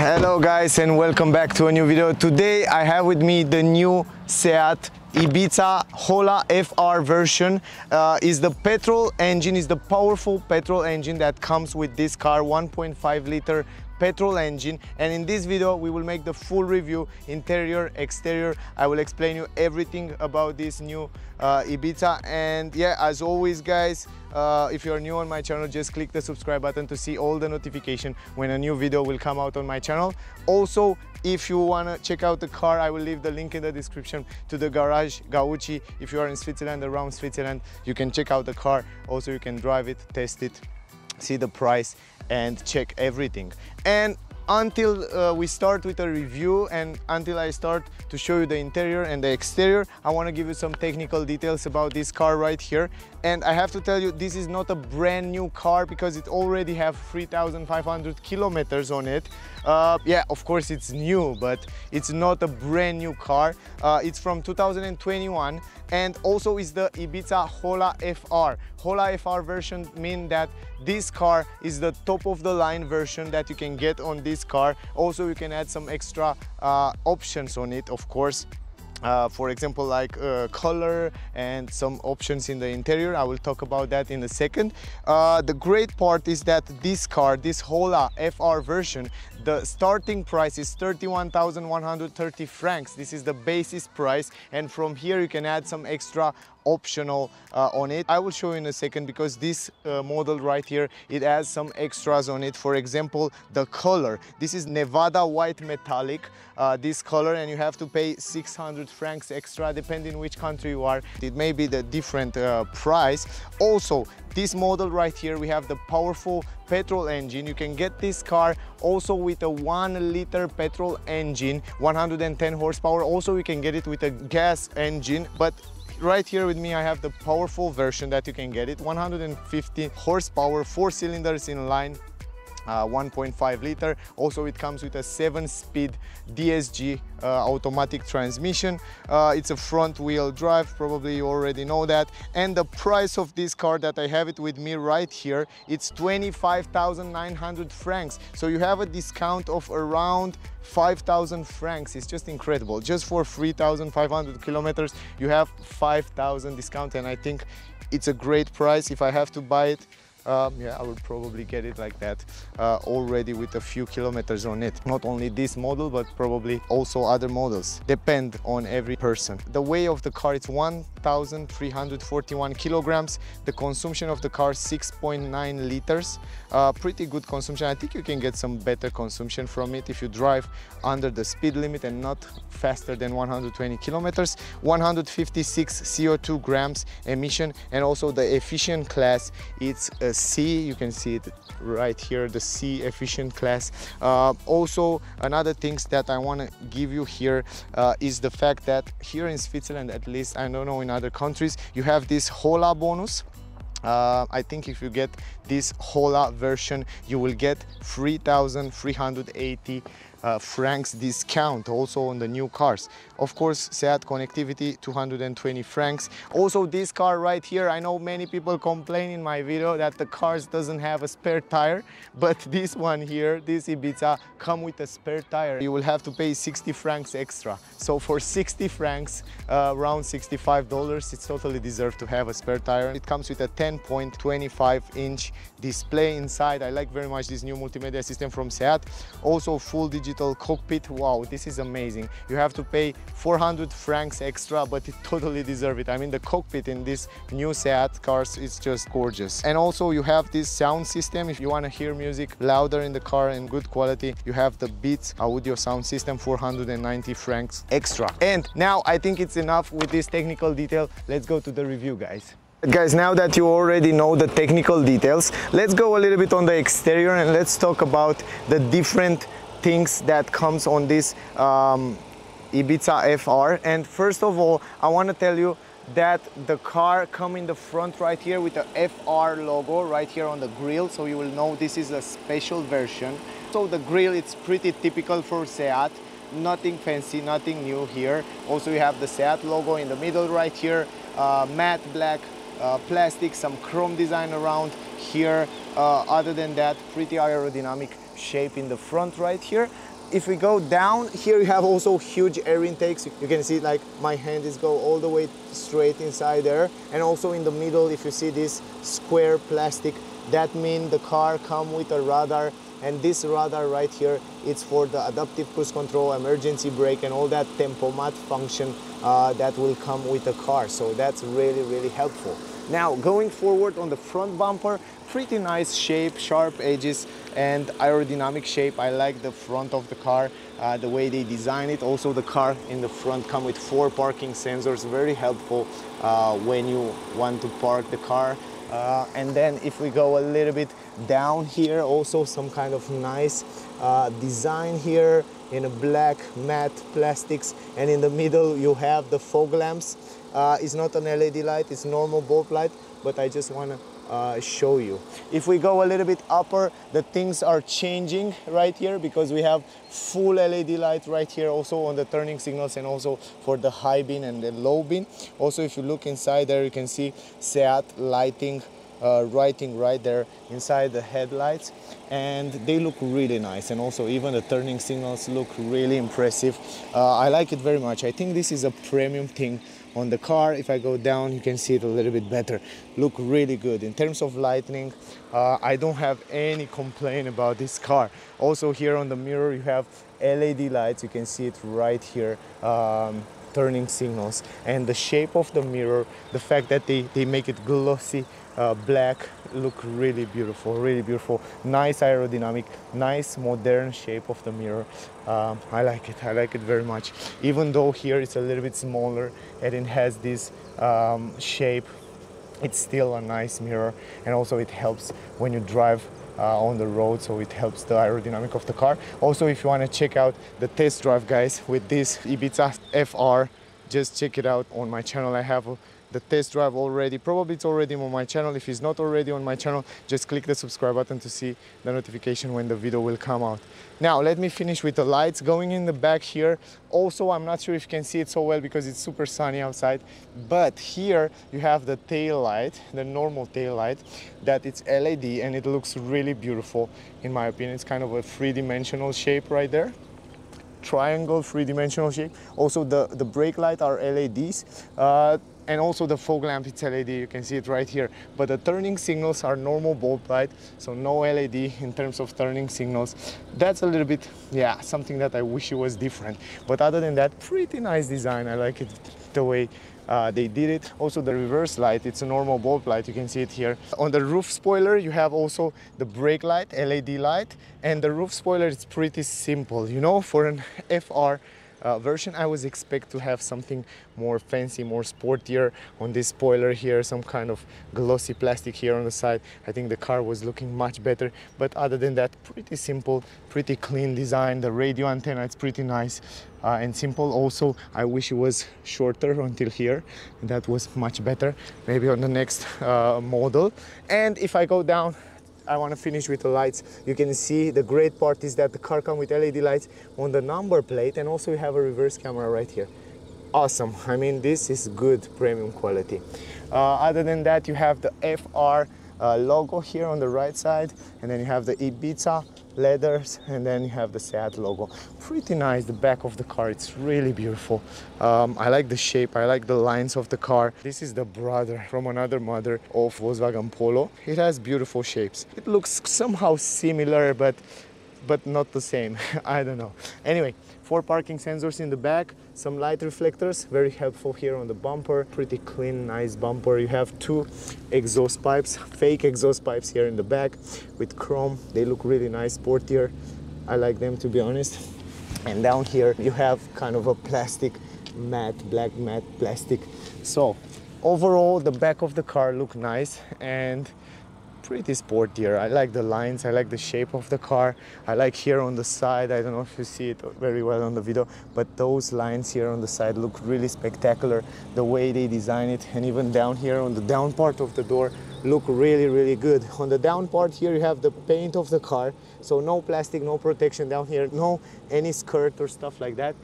Hello guys and welcome back to a new video. Today I have with me the new Seat Ibiza Hola FR version. Is the petrol engine, is the powerful petrol engine that comes with this car, 1.5-liter petrol engine, and in this video we will make the full review, interior, exterior. I will explain you everything about this new Ibiza. And yeah, as always guys, if you're new on my channel, just click the subscribe button to see all the notification when a new video will come out on my channel. Also, if you want to check out the car, I will leave the link in the description to the Garage Gauchi. If you are in Switzerland, around Switzerland, you can check out the car. Also, you can drive it, test it, see the price and check everything. And until we start with a review and until I start to show you the interior and the exterior, I want to give you some technical details about this car right here. And I have to tell you, this is not a brand new car because it already have 3,500 kilometers on it. Yeah, of course it's new, but it's not a brand new car. It's from 2021, and also is the Ibiza Hola FR. Hola FR version means that this car is the top of the line version that you can get on this car. Also, you can add some extra options on it, of course. For example, like color and some options in the interior. I will talk about that in a second. The great part is that this car, this Hola FR version, the starting price is 31,130 francs. This is the basis price, and from here you can add some extra optional on it. I will show you in a second, because this model right here, it has some extras on it. For example, the color. This is Nevada White Metallic, this color, and you have to pay 600 francs extra depending which country you are. It may be the different price. Also, this model right here, we have the powerful petrol engine. You can get this car also with a 1-liter petrol engine, 110 horsepower. Also, you can get it with a gas engine, but right here with me I have the powerful version that you can get it, 150 horsepower, 4 cylinders in line, 1.5 liter. Also it comes with a 7-speed DSG automatic transmission. It's a front wheel drive, probably you already know that. And the price of this car that I have it with me right here, it's 25,900 francs. So you have a discount of around 5,000 francs. It's just incredible. Just for 3,500 kilometers you have 5,000 discount, and I think it's a great price. If I have to buy it, yeah, I would probably get it like that, already with a few kilometers on it. Not only this model, but probably also other models. Depend on every person. The weight of the car, it's 1,341 kilograms. The consumption of the car, 6.9 liters. Pretty good consumption. I think you can get some better consumption from it if you drive under the speed limit and not faster than 120 kilometers. 156 CO2 grams emission, and also the efficient class, it's C. You can see it right here, the C efficient class. Also, another things that I want to give you here is the fact that here in Switzerland, at least, I don't know in other countries, you have this Hola bonus. I think if you get this Hola version, you will get 3,380 francs discount also on the new cars. Of course, Seat connectivity, 220 francs. Also, this car right here, I know many people complain in my video that the cars doesn't have a spare tire, but this one here, this Ibiza, come with a spare tire. You will have to pay 60 francs extra. So for 60 francs, around $65, it's totally deserved to have a spare tire. It comes with a 10.25 inch display inside. I like very much this new multimedia system from Seat. Also, full digital cockpit. Wow, this is amazing. You have to pay 400 francs extra, but it totally deserves it. I mean, the cockpit in this new Seat cars is just gorgeous. And also you have this sound system. If you want to hear music louder in the car and good quality, you have the Beats audio sound system, 490 francs extra. And now I think it's enough with this technical detail. Let's go to the review, guys. Guys, now that you already know the technical details, let's go a little bit on the exterior and let's talk about the different things that comes on this Ibiza FR. And first of all, I want to tell you that the car come in the front right here with the FR logo right here on the grille, so you will know this is a special version. So the grille, it's pretty typical for Seat. Nothing fancy, nothing new here. Also you have the Seat logo in the middle right here, matte black plastic, some chrome design around here. Other than that, pretty aerodynamic shape in the front right here. If we go down, here you have also huge air intakes. You can see like my hand is go all the way straight inside there. And also in the middle, if you see this square plastic, that means the car comes with a radar. And this radar right here, it's for the adaptive cruise control, emergency brake, and all that tempomat function that will come with the car. So that's really, really helpful. Now, going forward on the front bumper, pretty nice shape, sharp edges, and aerodynamic shape. I like the front of the car, the way they design it. Also, the car in the front comes with 4 parking sensors, very helpful when you want to park the car. And then if we go a little bit down here, also some kind of nice design here in a black matte plastics, and in the middle you have the fog lamps. It's not an LED light, it's normal bulb light, but I just want to show you. If we go a little bit upper, the things are changing right here because we have full LED light right here also on the turning signals and also for the high beam and the low beam. Also, if you look inside there, you can see Seat lighting writing right there inside the headlights, and they look really nice, and also even the turning signals look really impressive. I like it very much. I think this is a premium thing on the car. If I go down, you can see it a little bit better. Look really good. In terms of lighting, I don't have any complaint about this car. Also here on the mirror you have LED lights, you can see it right here, turning signals, and the shape of the mirror, the fact that they make it glossy black, look really beautiful, really beautiful. Nice aerodynamic, nice modern shape of the mirror. I like it very much. Even though here it's a little bit smaller and it has this shape, it's still a nice mirror, and also it helps when you drive on the road, so it helps the aerodynamic of the car. Also, if you want to check out the test drive, guys, with this Ibiza FR, just check it out on my channel. I have the test drive already. Probably it's already on my channel. If it's not already on my channel, just click the subscribe button to see the notification when the video will come out. Now let me finish with the lights going in the back here. Also, I'm not sure if you can see it so well because it's super sunny outside, but here you have the tail light, the normal tail light, that it's LED, and it looks really beautiful. In my opinion, it's kind of a three-dimensional shape right there, triangle, three-dimensional shape. Also the brake light are LEDs, and also the fog lamp, it's LED, you can see it right here. But the turning signals are normal bulb light, so no LED in terms of turning signals. That's a little bit, yeah, something that I wish it was different. But other than that, pretty nice design. I like it the way they did it. Also the reverse light, it's a normal bulb light, you can see it here. On the roof spoiler you have also the brake light, LED light, and the roof spoiler is pretty simple. You know, for an FR version, I was expect to have something more fancy, more sportier on this spoiler here, some kind of glossy plastic here on the side. I think the car was looking much better, but other than that, pretty simple, pretty clean design. The radio antenna, it's pretty nice and simple. Also, I wish it was shorter until here, and that was much better, maybe on the next model. And if I go down, I want to finish with the lights. You can see the great part is that the car comes with LED lights on the number plate, and also we have a reverse camera right here. Awesome. I mean, this is good premium quality. Other than that, you have the FR logo here on the right side, and then you have the Ibiza letters, and then you have the Seat logo. Pretty nice. The back of the car, it's really beautiful. I like the shape, I like the lines of the car. This is the brother from another mother of Volkswagen Polo. It has beautiful shapes. It looks somehow similar, but not the same. I don't know. Anyway, 4 parking sensors in the back, some light reflectors, very helpful here on the bumper. Pretty clean, nice bumper. You have 2 exhaust pipes, fake exhaust pipes here in the back with chrome. They look really nice, sportier. I like them, to be honest. And down here you have kind of a plastic matte, black matte plastic. So overall the back of the car look nice and pretty sportier. I like the lines, I like the shape of the car. I like here on the side, I don't know if you see it very well on the video, but those lines here on the side look really spectacular, the way they design it. And even down here on the down part of the door look really, really good. On the down part here you have the paint of the car, so no plastic, no protection down here, no any skirt or stuff like that.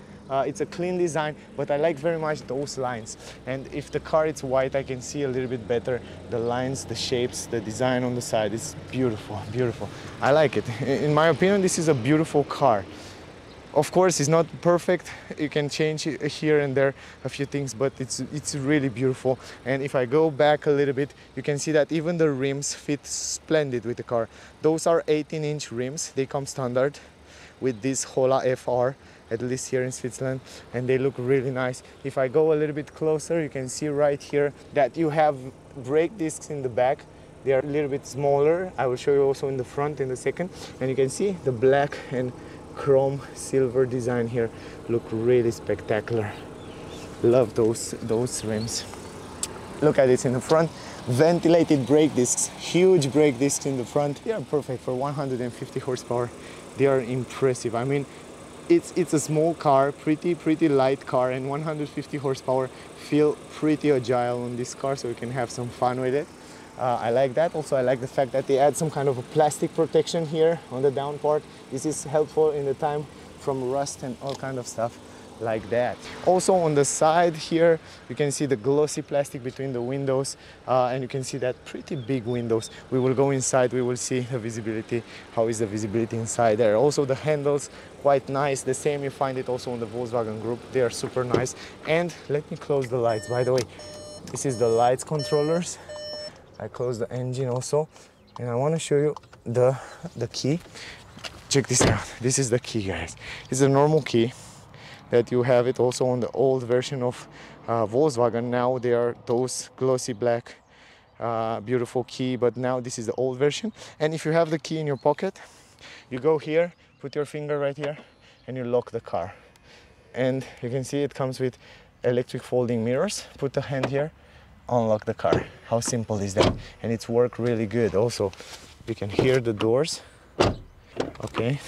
It's a clean design, but I like very much those lines. And if the car is white, I can see a little bit better the lines, the shapes, the design on the side. It's beautiful, beautiful. I like it. In my opinion, this is a beautiful car. Of course, it's not perfect. You can change here and there a few things, but it's really beautiful. And if I go back a little bit, you can see that even the rims fit splendid with the car. Those are 18-inch rims. They come standard with this Hola FR, at least here in Switzerland, and they look really nice. If I go a little bit closer, you can see right here that you have brake discs in the back. They are a little bit smaller. I will show you also in the front in a second. And you can see the black and chrome silver design here look really spectacular. Love those rims. Look at this in the front. Ventilated brake discs, huge brake discs in the front. They are perfect for 150 horsepower. They are impressive. I mean, it's a small car, pretty light car, and 150 horsepower feel pretty agile on this car, so you can have some fun with it. I like that. Also, I like the fact that they add some kind of a plastic protection here on the down part. This is helpful in the time from rust and all kind of stuff like that. Also on the side here, you can see the glossy plastic between the windows, and you can see that pretty big windows. We will go inside, we will see the visibility, how is the visibility inside there. Also the handles, quite nice. The same you find it also on the Volkswagen Group. They are super nice. And let me close the lights, by the way. This is the lights controllers. I close the engine also, and I want to show you the key. Check this out. This is the key, guys. It's a normal key that you have it also on the old version of Volkswagen. Now they are those glossy black, beautiful key, but now this is the old version. And if you have the key in your pocket, you go here, put your finger right here, and you lock the car. And you can see it comes with electric folding mirrors. Put the hand here, unlock the car. How simple is that? And it's worked really good. Also, you can hear the doors. Okay,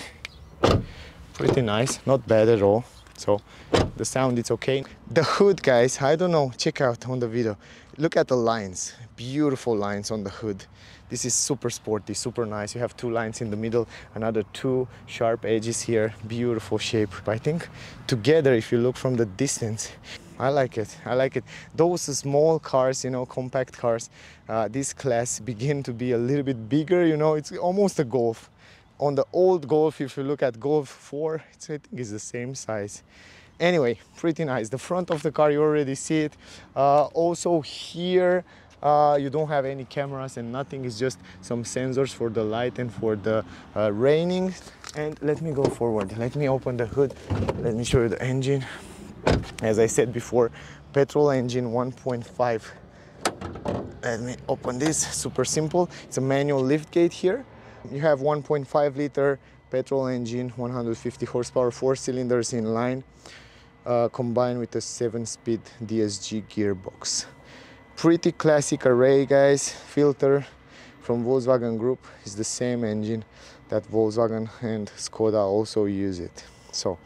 pretty nice, not bad at all. So the sound, it's okay. The hood, guys, I don't know, check out on the video. Look at the lines, beautiful lines on the hood. This is super sporty, super nice. You have two lines in the middle, another two sharp edges here, beautiful shape. I think together, if you look from the distance, I like it, I like it. Those small cars, you know, compact cars, this class begin to be a little bit bigger, you know, it's almost a Golf. On the old Golf, if you look at Golf 4, I think it's the same size. Anyway, pretty nice. The front of the car, you already see it. Also here, you don't have any cameras and nothing. It's just some sensors for the light and for the raining. And let me go forward. Let me open the hood. Let me show you the engine. As I said before, petrol engine 1.5. Let me open this. Super simple. It's a manual liftgate here. You have 1.5 liter petrol engine, 150 horsepower, 4 cylinders in line, combined with a 7-speed DSG gearbox. Pretty classic array, guys. Filter from Volkswagen Group is the same engine that Volkswagen and Skoda also use it. So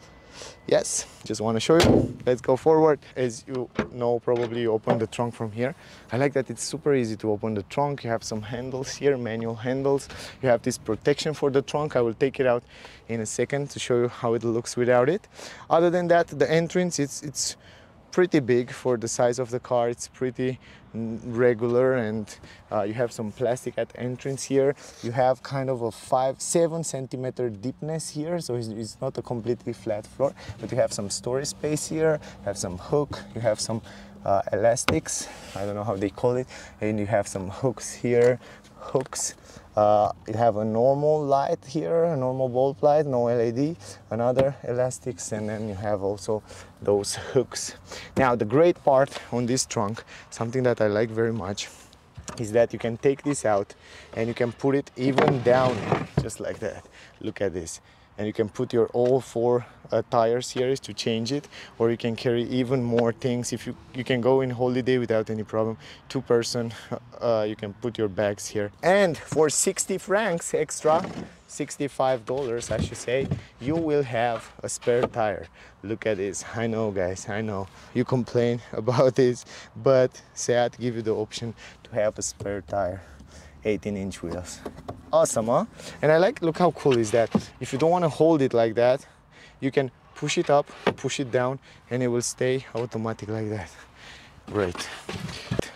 yes, just want to show you. Let's go forward. As you know, probably you open the trunk from here. I like that it's super easy to open the trunk. You have some handles here, manual handles. You have this protection for the trunk. I will take it out in a second to show you how it looks without it. Other than that, the entrance, it's pretty big for the size of the car. It's pretty regular, and you have some plastic at entrance here. You have kind of a 7 centimeter deepness here, so it's not a completely flat floor, but you have some storage space here. You have some hook, you have some elastics, I don't know how they call it, and you have some hooks here, hooks. You have a normal light here, a normal bulb light, no LED, another elastics, and then you have also those hooks. Now the great part on this trunk, something that I like very much, is that you can take this out and you can put it even down, just like that. Look at this. And you can put your all 4 tires here to change it, or you can carry even more things. If you can go in holiday without any problem, 2-person, you can put your bags here. And for 60 francs extra, $65 I should say, you will have a spare tire. Look at this. I know, guys, I know you complain about this, but Seat give you the option to have a spare tire. 18-inch wheels. Awesome, huh? And I like, look how cool is that. If you don't want to hold it like that, you can push it up, push it down, and it will stay automatic like that. Great.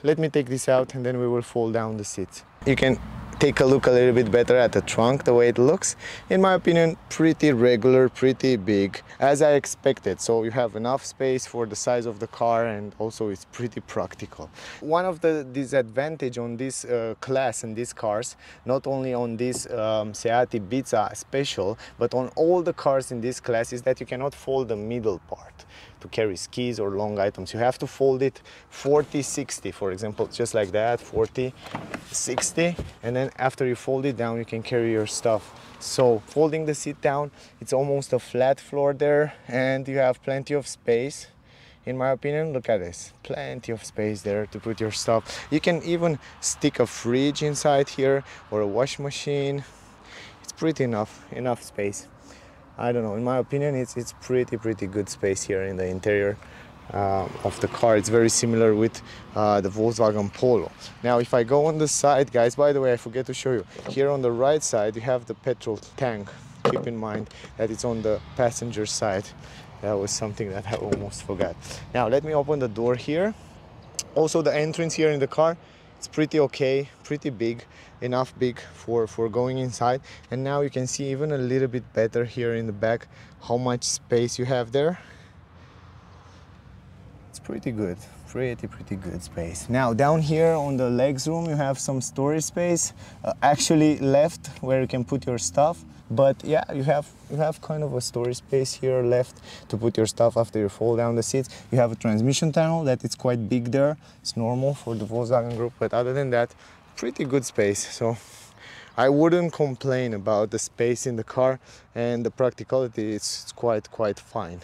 Let me take this out and then we will fold down the seats. You can take a look a little bit better at the trunk, the way it looks. In my opinion, pretty regular, pretty big, as I expected. So you have enough space for the size of the car, and also it's pretty practical. One of the disadvantages on this class and these cars, not only on this Seat Ibiza Special, but on all the cars in this class, is that you cannot fold the middle part to carry skis or long items. You have to fold it 40-60, for example, just like that, 40-60, and then after you fold it down, you can carry your stuff. So folding the seat down, it's almost a flat floor there, and you have plenty of space. In my opinion, look at this, plenty of space there to put your stuff. You can even stick a fridge inside here or a wash machine. It's pretty enough space. I don't know, in my opinion, it's pretty good space here in the interior of the car. It's very similar with the Volkswagen Polo. Now, if I go on the side, guys, by the way, I forget to show you. Here on the right side, you have the petrol tank. Keep in mind that it's on the passenger side. That was something that I almost forgot. Now, let me open the door here. Also, the entrance here in the car, it's pretty okay, pretty big, enough big for going inside. And now you can see even a little bit better here in the back how much space you have there. It's pretty good, pretty good space. Now down here on the legs room you have some storage space, actually left where you can put your stuff. But yeah, you have kind of a storage space here left to put your stuff after you fold down the seats. You have a transmission tunnel that is quite big there. It's normal for the Volkswagen Group, but other than that, pretty good space. So I wouldn't complain about the space in the car, and the practicality is quite fine.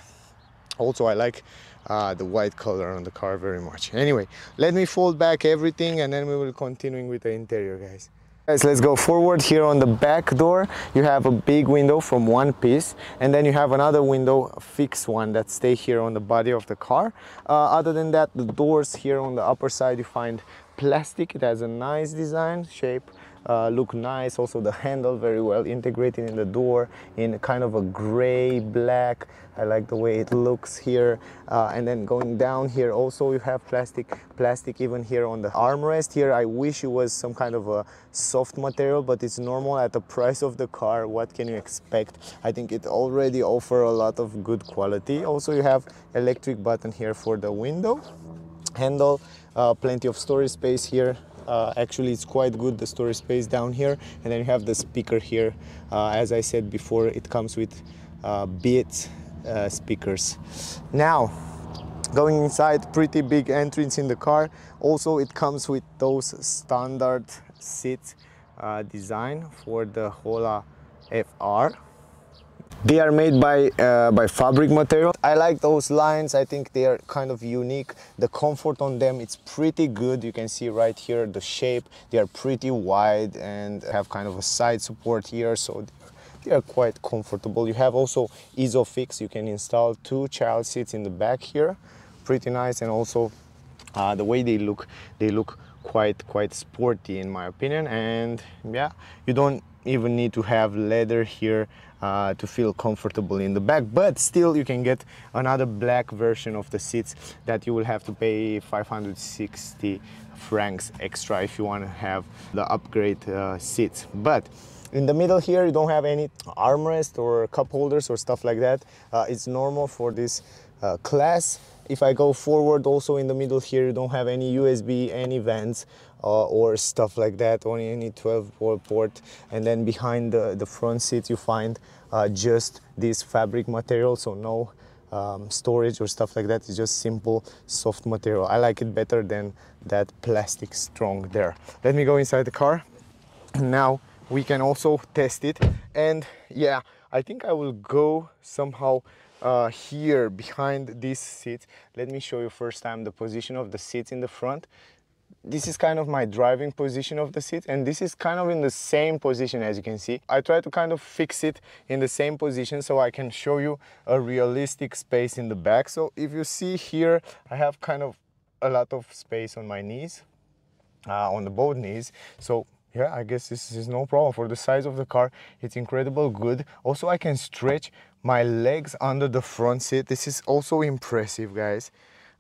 Also, I like the white color on the car very much. Anyway, let me fold back everything and then we will continue with the interior, guys. Guys, let's go forward. Here on the back door you have a big window from one piece, and then you have another window, a fixed one, that stays here on the body of the car. Other than that, the doors here on the upper side, you find plastic. It has a nice design, shape, look nice. Also the handle very well integrated in the door in kind of a gray black. I like the way it looks here. And then going down here also you have plastic even here on the armrest here. I wish it was some kind of a soft material, but it's normal at the price of the car. What can you expect? I think it already offers a lot of good quality. Also you have electric button here for the window handle, plenty of storage space here. Actually, it's quite good, the storage space down here. And then you have the speaker here. As I said before, it comes with Beats speakers. Now, going inside, pretty big entrance in the car. Also, it comes with those standard seat design for the Hola FR. They are made by fabric material. I like those lines. I think they are kind of unique. The comfort on them, it's pretty good. You can see right here the shape. They are pretty wide and have kind of a side support here, so they are quite comfortable. You have also Isofix. You can install two child seats in the back here. Pretty nice. And also the way they look quite sporty in my opinion. And yeah, you don't even need to have leather here to feel comfortable in the back. But still you can get another black version of the seats that you will have to pay 560 francs extra if you want to have the upgrade seats. But in the middle here you don't have any armrest or cup holders or stuff like that. It's normal for this class. If I go forward, also in the middle here you don't have any USB, any vents or stuff like that, only any 12-volt port. And then behind the front seat you find just this fabric material, so no storage or stuff like that. It's just simple soft material. I like it better than that plastic strong there. Let me go inside the car. Now we can also test it, and yeah, I think I will go somehow here behind these seats. Let me show you first time the position of the seats in the front. This is kind of my driving position of the seat, and this is kind of in the same position. As you can see, I try to kind of fix it in the same position so I can show you a realistic space in the back. So if you see here, I have kind of a lot of space on my knees, on the both knees. So yeah, I guess this is no problem. For the size of the car, it's incredible good. Also, I can stretch my legs under the front seat. This is also impressive, guys.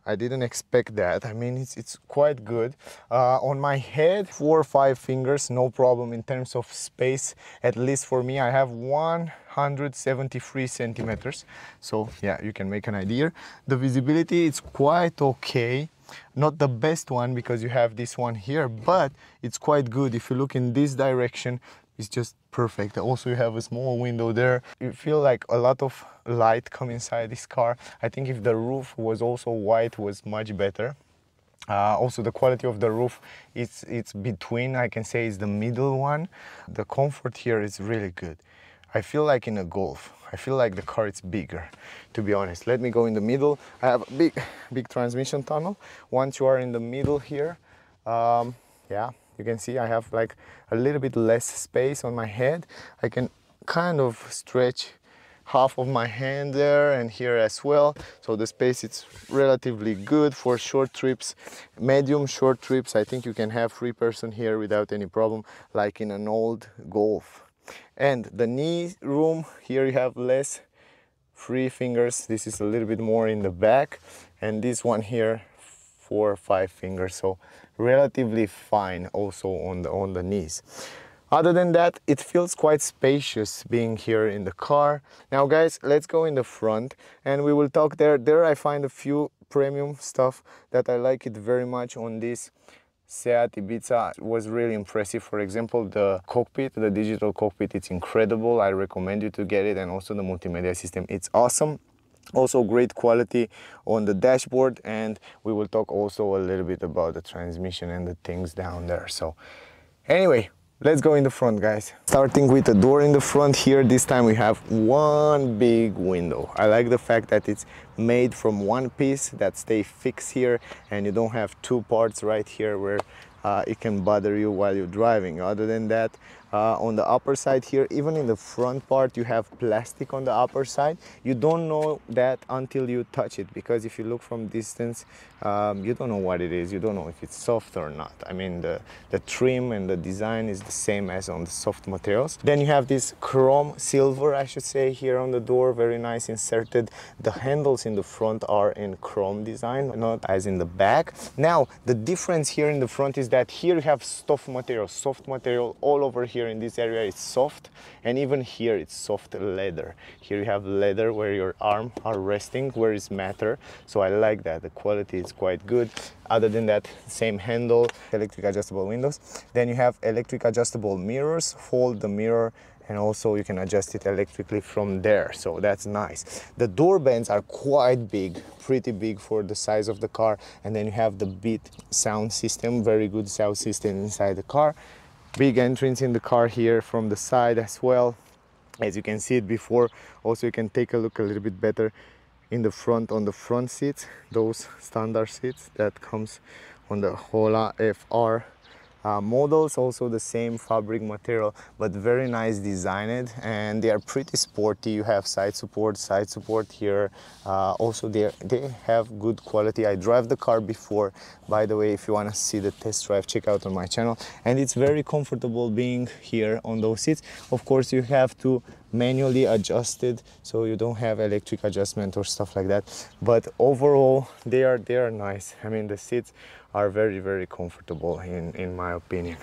I didn't expect that. I mean, it's quite good. On my head, 4 or 5 fingers, no problem in terms of space. At least for me, I have 173 centimeters. So yeah, you can make an idea. The visibility, it's quite okay. Not the best one because you have this one here, but it's quite good. If you look in this direction, it's just perfect. Also, you have a small window there. You feel like a lot of light come inside this car. I think if the roof was also white, was much better. Also, the quality of the roof, it's between, I can say it's the middle one. The comfort here is really good. I feel like in a Golf. I feel like the car is bigger, to be honest. Let me go in the middle. I have a big transmission tunnel. Once you are in the middle here, yeah, you can see I have like a little bit less space on my head. I can kind of stretch half of my hand there and here as well. So the space is relatively good for short trips, medium short trips. I think you can have 3 persons here without any problem, like in an old Golf. And the knee room, here you have less, 3 fingers. This is a little bit more in the back. And this one here, 4 or 5 fingers. So relatively fine also on the knees. Other than that, it feels quite spacious being here in the car. Now guys, let's go in the front and we will talk there. There I find a few premium stuff that I like it very much on this Seat Ibiza. Was really impressive. For example, the cockpit, the digital cockpit, it's incredible. I recommend you to get it. And also the multimedia system, it's awesome. Also great quality on the dashboard. And we will talk also a little bit about the transmission and the things down there. So anyway, let's go in the front, guys. Starting with the door in the front here, this time we have one big window. I like the fact that it's made from one piece that stays fixed here and you don't have 2 parts right here where it can bother you while you're driving. Other than that, on the upper side here, even in the front part, you have plastic on the upper side. You don't know that until you touch it, because if you look from distance, you don't know what it is. You don't know if it's soft or not. I mean, the trim and the design is the same as on the soft materials. Then you have this chrome silver, I should say, here on the door, very nice inserted. The handles in the front are in chrome design, not as in the back. Now, the difference here in the front is that here you have soft material all over here in this area. It's soft, and even here it's soft leather. Here you have leather where your arms are resting, where it's matter. So I like that. The quality is quite good. Other than that, same handle, electric adjustable windows. Then you have electric adjustable mirrors, fold the mirror, and also you can adjust it electrically from there. So that's nice. The door bands are quite big, pretty big for the size of the car. And then you have the Beats sound system, very good sound system inside the car. Big entrance in the car here from the side as well. As you can see it before, also you can take a look a little bit better in the front on the front seats, those standard seats that comes on the Hola FR. Models, also the same fabric material, but very nice designed, and they are pretty sporty. You have side support here. Also they have good quality. I drive the car before, by the way. If you want to see the test drive, check out on my channel. And it's very comfortable being here on those seats. Of course, you have to manually adjust it, so you don't have electric adjustment or stuff like that. But overall, they are nice. I mean, the seats are very, very comfortable in my opinion.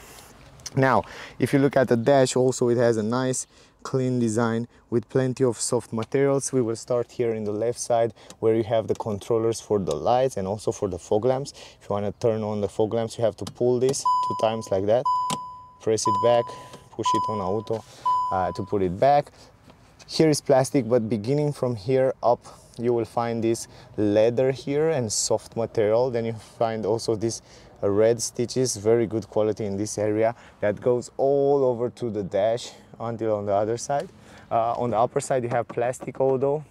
Now, if you look at the dash, also it has a nice clean design with plenty of soft materials. We will start here in the left side where you have the controllers for the lights and also for the fog lamps. If you want to turn on the fog lamps, you have to pull this 2 times like that, press it back, push it on auto to put it back. Here is plastic, but beginning from here up, you will find this leather here and soft material. Then you find also this red stitches, very good quality in this area, that goes all over to the dash until on the other side. On the upper side, you have plastic although,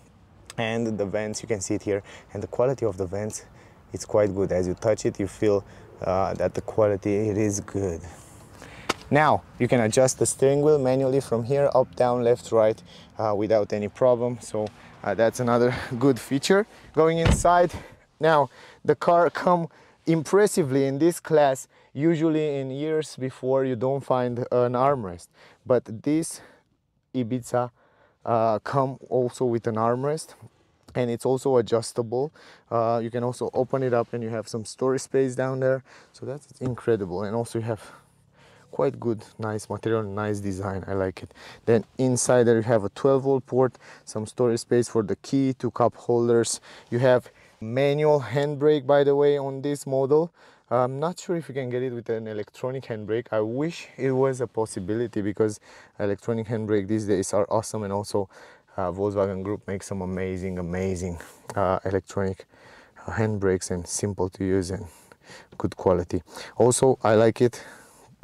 and the vents, you can see it here. And the quality of the vents, it's quite good. As you touch it, you feel that the quality, it is good. Now, you can adjust the steering wheel manually from here, up, down, left, right, without any problem. So that's another good feature. Going inside, now the car comes impressively in this class. Usually in years before, you don't find an armrest, but this Ibiza come also with an armrest. and it's also adjustable. You can also open it up and you have some storage space down there, so that's incredible. And also you have quite good, nice material, nice design. I like it. Then inside there you have a 12-volt port, some storage space for the key, two cup holders. You have manual handbrake, by the way, on this model. I'm not sure if you can get it with an electronic handbrake. I wish it was a possibility, because electronic handbrake these days are awesome, and also Volkswagen Group makes some amazing electronic handbrakes, and simple to use and good quality. Also, I like it.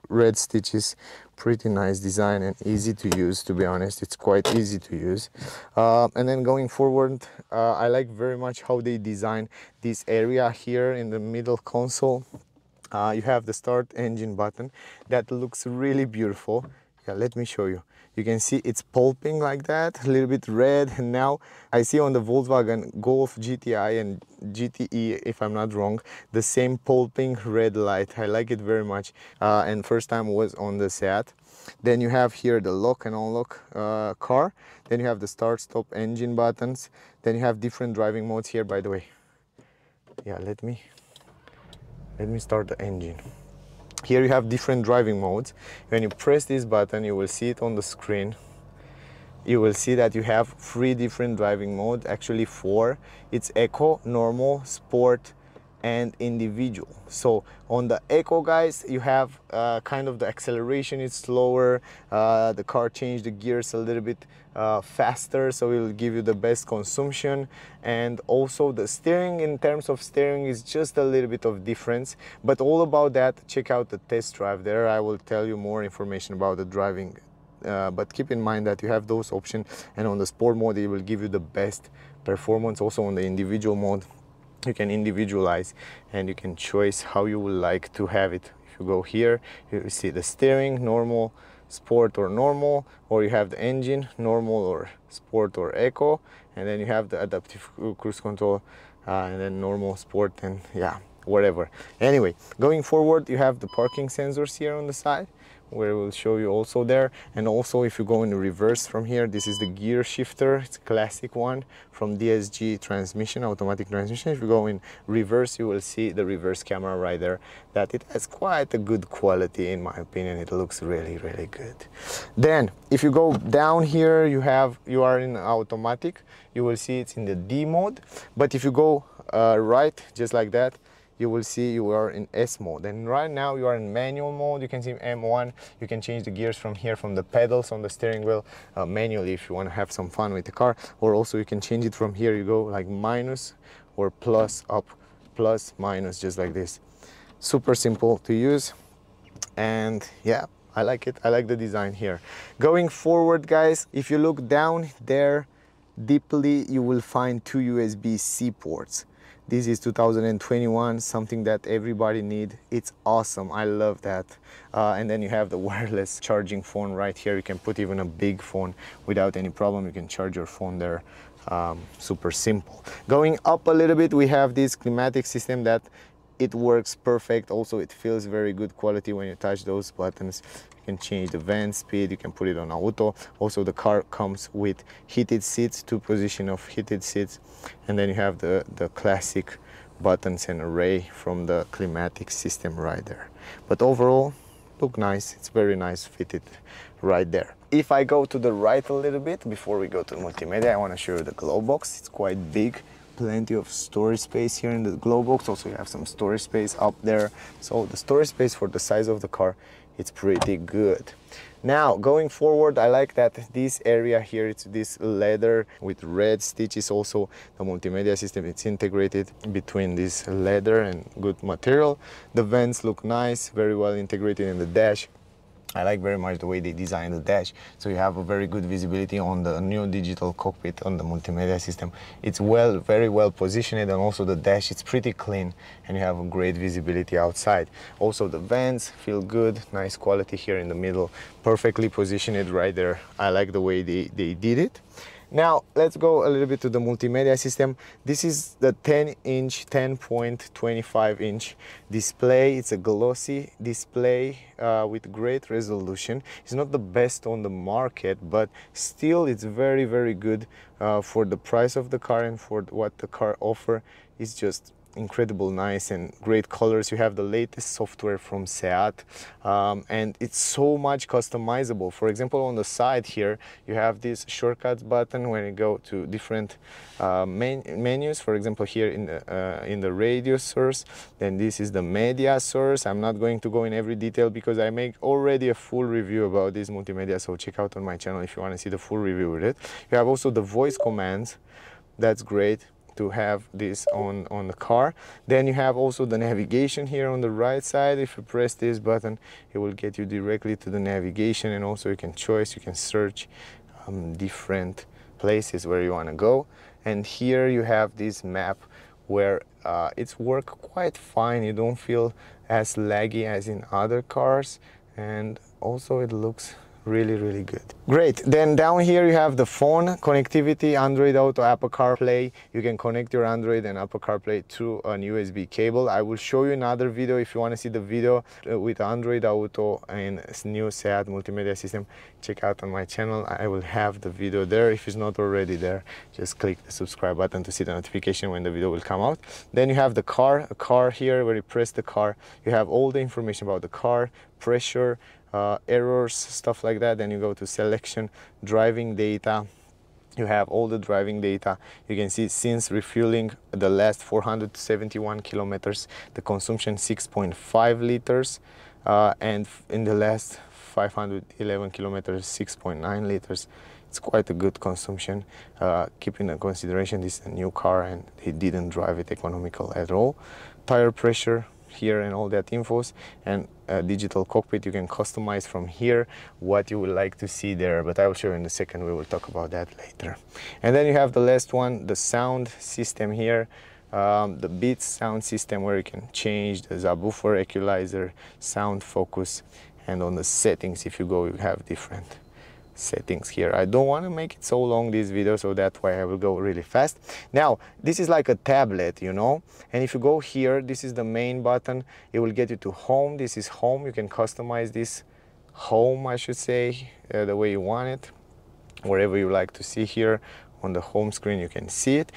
Red stitches, pretty nice design and easy to use. To be honest, it's quite easy to use. And then going forward, I like very much how they design this area here in the middle console. You have the start engine button that looks really beautiful. Yeah, let me show you. You can see it's pulping like that, a little bit red. And now I see on the Volkswagen Golf GTI and GTE, if I'm not wrong, the same pulping red light. I like it very much. And first time was on the Seat. Then you have here the lock and unlock car. Then you have the start stop engine buttons. Then you have different driving modes here, by the way. Yeah, let me start the engine. Here you have different driving modes. When you press this button, you will see it on the screen. You will see that you have 3 different driving modes, actually 4. It's Eco, Normal, Sport, and Individual. So on the Eco, guys, you have kind of the acceleration is slower, the car changed the gears a little bit faster, so it will give you the best consumption. And also the steering, in terms of steering, is just a little bit of difference, but all about that, check out the test drive there. I will tell you more information about the driving, but keep in mind that you have those options. And on the sport mode, it will give you the best performance. Also on the individual mode, you can individualize and you can choose how you would like to have it. If you go here, you see the steering, normal, sport or normal, or you have the engine, normal or sport or eco, and then you have the adaptive cruise control, and then normal, sport, and yeah, whatever. Anyway, going forward, you have the parking sensors here on the side, where we'll show you also there. And also if you go in reverse from here, this is the gear shifter. It's a classic one from DSG transmission, automatic transmission. If you go in reverse, you will see the reverse camera right there, that it has quite a good quality. In my opinion, it looks really, really good. Then if you go down here, you are in automatic. You will see it's in the D mode. But if you go right, just like that, you will see you are in S mode. And right now you are in manual mode. You can see M1. You can change the gears from here, from the pedals on the steering wheel, manually, if you want to have some fun with the car. Or also you can change it from here. You go like minus or plus, up, plus, minus, just like this. Super simple to use. And yeah, I like it. I like the design here. Going forward, guys, if you look down there deeply, you will find 2 USB-C ports. This is 2021, something that everybody needs. It's awesome. I love that. And then you have the wireless charging phone right here. You can put even a big phone without any problem. You can charge your phone there. Super simple. Going up a little bit, we have this climatic system that it works perfect. Also, it feels very good quality when you touch those buttons. You can change the vent speed. You can put it on auto. Also, the car comes with heated seats, 2 position of heated seats. And then you have the classic buttons and array from the climatic system right there. But overall, look nice. It's very nice fitted right there. If I go to the right a little bit, before we go to multimedia, I want to show you the glow box. It's quite big. Plenty of storage space here in the glow box. Also, you have some storage space up there. So the storage space for the size of the car, it's pretty good. Now, going forward, I like that this area here, it's this leather with red stitches. Also, the multimedia system, it's integrated between this leather and good material. The vents look nice, very well integrated in the dash. I like very much the way they design the dash, so you have a very good visibility on the new digital cockpit, on the multimedia system. It's very well positioned, and also the dash, it's pretty clean, and you have a great visibility outside. Also the vents feel good, nice quality here in the middle, perfectly positioned right there. I like the way they did it. Now let's go a little bit to the multimedia system. This is the 10-inch, 10.25-inch display. It's a glossy display with great resolution. It's not the best on the market, but still it's very, very good for the price of the car and for what the car offers. It's just incredible, nice and great colors. You have the latest software from Seat, and it's so much customizable. For example, on the side here you have this shortcuts button when you go to different menus. For example, here in the radio source, then this is the media source. I'm not going to go in every detail because I make already a full review about this multimedia, so check out on my channel if you want to see the full review with it. You have also the voice commands. That's great to have this on the car. Then you have also the navigation here on the right side. If you press this button, it will get you directly to the navigation, and also you can choose, you can search different places where you want to go. And here you have this map where it's work quite fine. You don't feel as laggy as in other cars, and also it looks really, really good. Great. Then down here you have the phone connectivity, Android Auto, Apple CarPlay. You can connect your Android and Apple CarPlay to an USB cable. I will show you another video if you want to see the video with Android Auto and new Seat multimedia system. Check out on my channel. I will have the video there. If it's not already there, just click the subscribe button to see the notification when the video will come out. Then you have the car, a car here where you press the car. You have all the information about the car, pressure, errors, stuff like that. Then you go to selection, driving data. You have all the driving data. You can see since refueling the last 471 kilometers, the consumption 6.5 liters, and in the last 511 kilometers, 6.9 liters. It's quite a good consumption, keeping in consideration this is a new car and they didn't drive it economical at all. Tire pressure here and all that infos, and a digital cockpit. You can customize from here what you would like to see there, but I will show you in a second. We will talk about that later. And then you have the last one, the sound system here, the Beats sound system, where you can change the subwoofer, equalizer, sound focus. And on the settings, if you go, you have different settings here. I don't want to make it so long this video, so that's why I will go really fast. Now this is like a tablet, you know, and if you go here, this is the main button. It will get you to home. This is home. You can customize this home, I should say, the way you want it, wherever you like to see. Here on the home screen you can see it.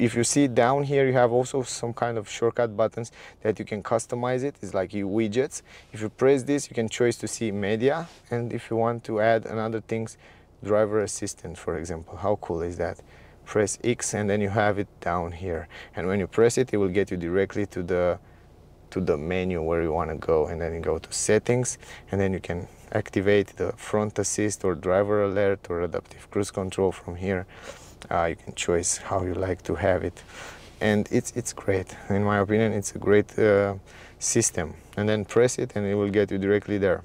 If you see down here, you have also some kind of shortcut buttons that you can customize it. It's like widgets. If you press this, you can choose to see media. And if you want to add another things, driver assistant, for example. How cool is that? Press X and then you have it down here. And when you press it, it will get you directly to the menu where you want to go. And then you go to settings, and then you can activate the front assist or driver alert or adaptive cruise control from here. You can choose how you like to have it, and it's great. In my opinion, it's a great system. And then press it and it will get you directly there.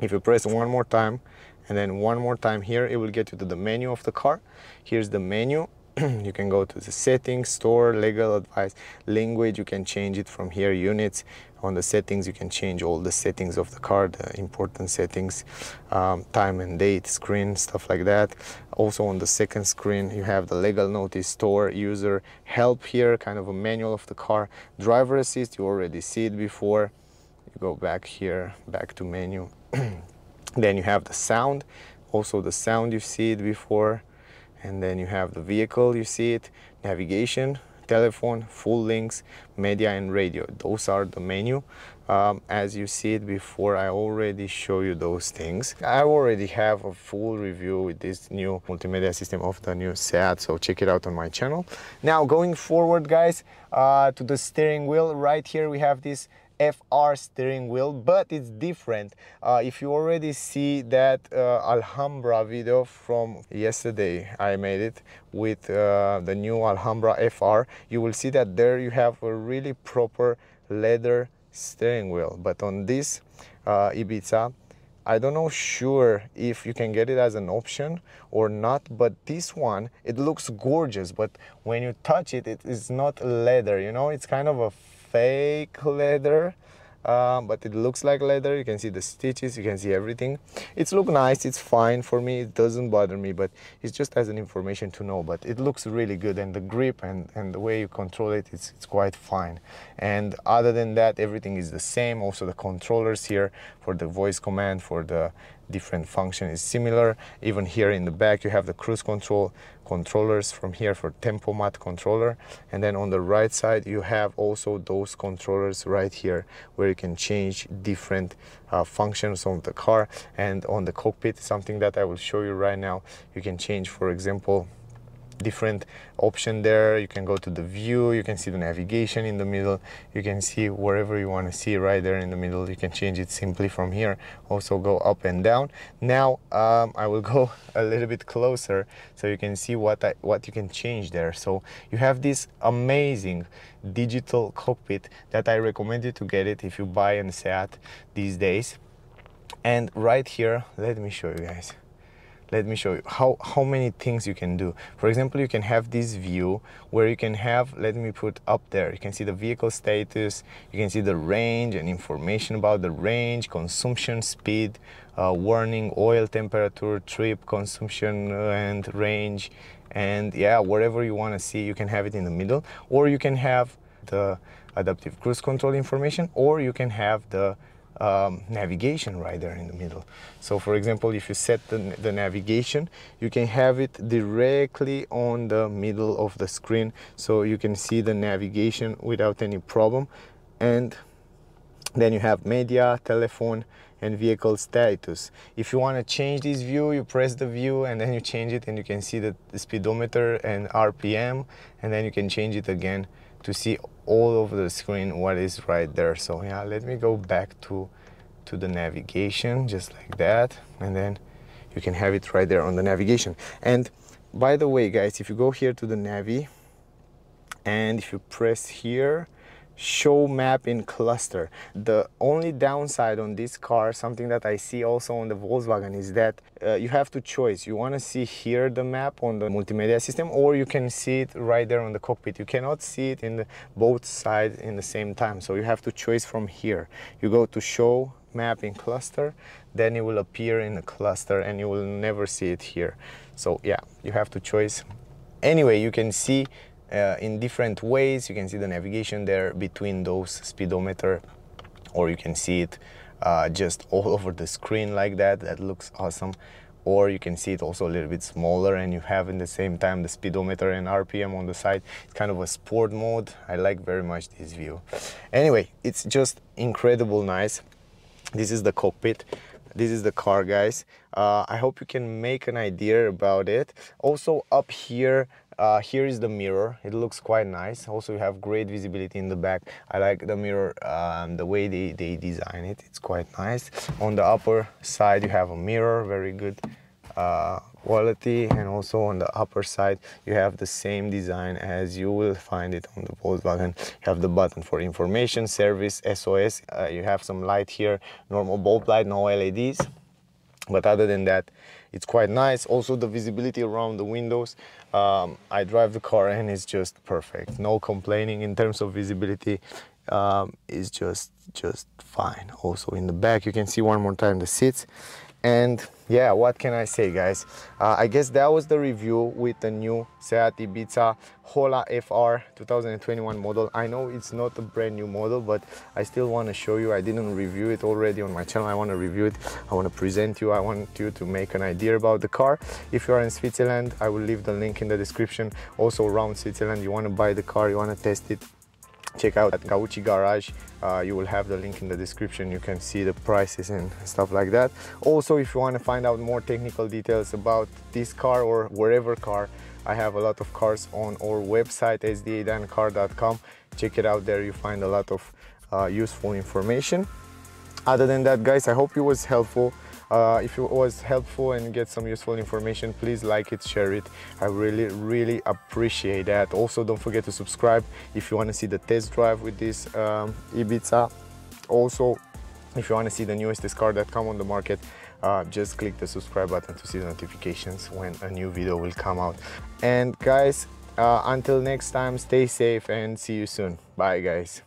If you press one more time and then one more time here, it will get you to the menu of the car. Here's the menu. You can go to the settings, store, legal advice, language. You can change it from here, units. On the settings, you can change all the settings of the car, the important settings, time and date, screen, stuff like that. Also on the second screen, you have the legal notice, store, user, help here, kind of a manual of the car. Driver assist, you already see it before. You go back here, back to menu. Then you have the sound. Also the sound, you see it before. And then you have the vehicle, you see it, navigation, telephone, full links, media and radio. Those are the menu. As you see it before, I already show you those things. I already have a full review with this new multimedia system of the new Seat, so check it out on my channel. Now going forward, guys, to the steering wheel. Right here we have this FR steering wheel, but it's different. If you already see that Alhambra video from yesterday, I made it with the new Alhambra FR, you will see that there you have a really proper leather steering wheel. But on this Ibiza, I don't know sure if you can get it as an option or not, but this one, it looks gorgeous, but when you touch it, it is not leather, you know, it's kind of a fake leather. but it looks like leather. You can see the stitches, you can see everything. It's look nice, it's fine for me, it doesn't bother me, but it's just as an information to know. But it looks really good, and the grip and the way you control it, it's quite fine. And other than that, everything is the same. Also the controllers here for the voice command, for the different function is similar. Even here in the back you have the cruise control controllers from here for tempomat controller, and then on the right side you have also those controllers right here where you can change different functions on the car. And on the cockpit, something that I will show you right now, you can change, for example, different option there. You can go to the view, you can see the navigation in the middle, you can see wherever you want to see right there in the middle. You can change it simply from here. Also go up and down. Now I will go a little bit closer so you can see what you can change there. So you have this amazing digital cockpit that I recommend you to get it if you buy an Seat these days. And right here, let me show you guys. Let me show you how many things you can do. For example, you can have this view where you can have, let me put up there, you can see the vehicle status, you can see the range and information about the range, consumption, speed, warning, oil temperature, trip, consumption and range. And yeah, wherever you want to see, you can have it in the middle, or you can have the adaptive cruise control information, or you can have the navigation right there in the middle. So for example, if you set the navigation, you can have it directly on the middle of the screen, so you can see the navigation without any problem. And then you have media, telephone and vehicle status. If you want to change this view, you press the view and then you change it, and you can see the speedometer and RPM, and then you can change it again to see all over the screen what is right there. So yeah, let me go back to the navigation, just like that, and then you can have it right there on the navigation. And by the way guys, if you go here to the Navi and if you press here, show map in cluster. The only downside on this car, something that I see also on the Volkswagen, is that you have to choose. You want to see here the map on the multimedia system, or you can see it right there on the cockpit. You cannot see it in both sides in the same time, so you have to choose from here. You go to show map in cluster, then it will appear in the cluster and you will never see it here. So yeah, you have to choose. Anyway, you can see in different ways. You can see the navigation there between those speedometer, or you can see it just all over the screen like that. That looks awesome. Or you can see it also a little bit smaller, and you have in the same time the speedometer and RPM on the side. It's kind of a sport mode. I like very much this view. Anyway, it's just incredible nice. This is the cockpit. This is the car, guys. I hope you can make an idea about it. Also up here, here is the mirror. It looks quite nice. Also you have great visibility in the back. I like the mirror, the way they design it. It's quite nice. On the upper side you have a mirror, very good quality. And also on the upper side you have the same design as you will find it on the Volkswagen. You have the button for information, service, SOS. You have some light here, normal bulb light, no LEDs. But other than that, it's quite nice. Also the visibility around the windows. I drive the car and it's just perfect. No complaining in terms of visibility. It's just fine. Also in the back you can see one more time the seats. And yeah, what can I say, guys? I guess that was the review with the new Seat Ibiza Hola FR 2021 model. I know it's not a brand new model, but I still want to show you. I didn't review it already on my channel. I want to review it. I want to present you. I want you to make an idea about the car. If you are in Switzerland, I will leave the link in the description. Also around Switzerland, you want to buy the car, you want to test it, check out at Gauchi Garage. You will have the link in the description. You can see the prices and stuff like that. Also, if you want to find out more technical details about this car or wherever car, I have a lot of cars on our website, sdadancar.com. Check it out there. You find a lot of useful information. Other than that, guys, I hope it was helpful. If it was helpful and get some useful information, please like it, share it. I really appreciate that. Also, don't forget to subscribe if you want to see the test drive with this Ibiza. Also, if you want to see the newest car that come on the market, just click the subscribe button to see the notifications when a new video will come out. And guys, until next time, stay safe and see you soon. Bye, guys.